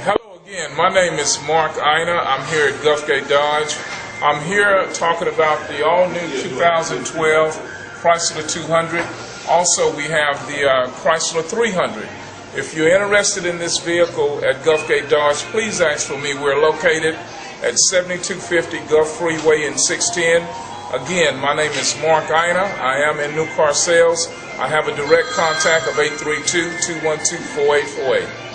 Hello again, my name is Mark Ina. I'm here at Gulfgate Dodge. I'm here talking about the all-new 2012 Chrysler 200. Also, we have the Chrysler 300. If you're interested in this vehicle at Gulfgate Dodge, please ask for me. We're located at 7250 Gulf Freeway in 610. Again, my name is Mark Ina. I am in new car sales. I have a direct contact of 832-212-4848.